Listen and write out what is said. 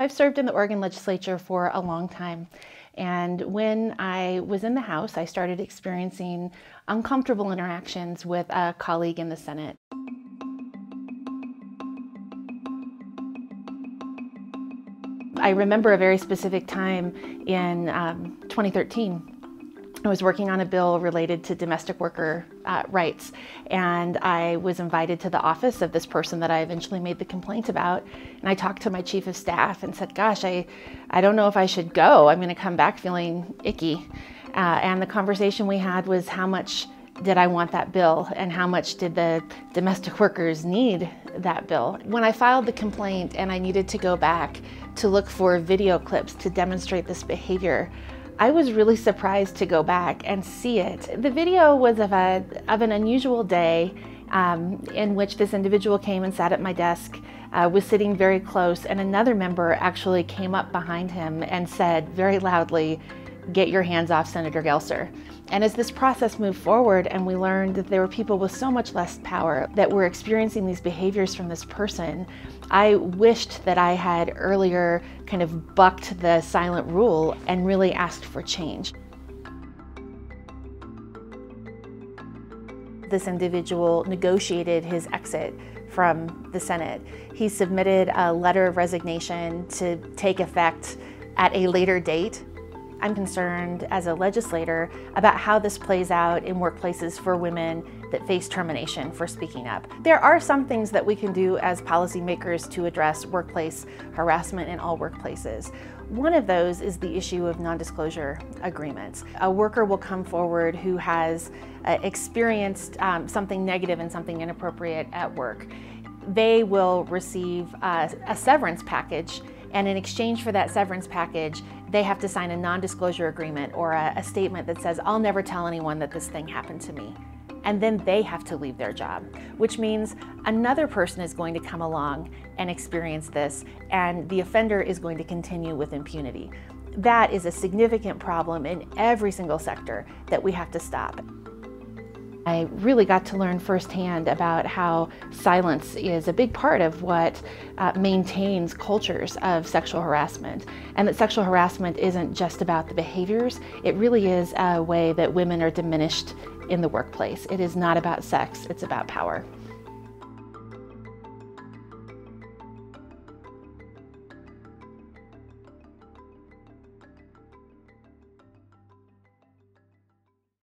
I've served in the Oregon Legislature for a long time, and when I was in the House, I started experiencing uncomfortable interactions with a colleague in the Senate. I remember a very specific time in 2013. I was working on a bill related to domestic worker rights, and I was invited to the office of this person that I eventually made the complaint about. And I talked to my chief of staff and said, gosh, I don't know if I should go. I'm going to come back feeling icky. And the conversation we had was, how much did I want that bill and how much did the domestic workers need that bill? When I filed the complaint and I needed to go back to look for video clips to demonstrate this behavior, I was really surprised to go back and see it. The video was of an unusual day in which this individual came and sat at my desk, was sitting very close, and another member actually came up behind him and said very loudly, "Get your hands off Senator Gelser." And as this process moved forward and we learned that there were people with so much less power that were experiencing these behaviors from this person, I wished that I had earlier kind of bucked the silent rule and really asked for change. This individual negotiated his exit from the Senate. He submitted a letter of resignation to take effect at a later date. I'm concerned as a legislator about how this plays out in workplaces for women that face termination for speaking up. There are some things that we can do as policymakers to address workplace harassment in all workplaces. One of those is the issue of non-disclosure agreements. A worker will come forward who has experienced something negative and something inappropriate at work. They will receive a severance package, and in exchange for that severance package, they have to sign a non-disclosure agreement or a statement that says, "I'll never tell anyone that this thing happened to me." And then they have to leave their job, which means another person is going to come along and experience this, and the offender is going to continue with impunity. That is a significant problem in every single sector that we have to stop. I really got to learn firsthand about how silence is a big part of what maintains cultures of sexual harassment, and that sexual harassment isn't just about the behaviors. It really is a way that women are diminished in the workplace. It is not about sex, it's about power.